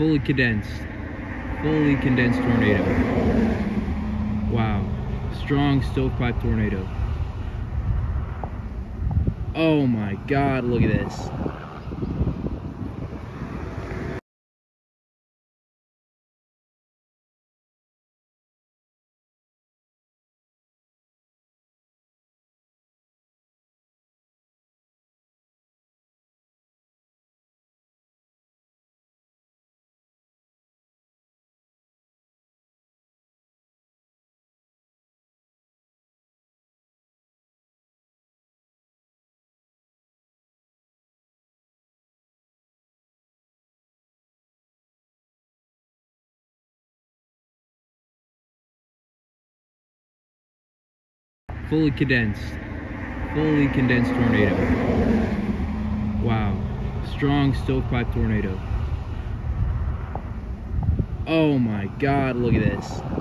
fully condensed tornado. Wow, strong stovepipe tornado. Oh my God, look at this. Fully condensed tornado. Wow, strong stovepipe tornado. Oh my God, look at this.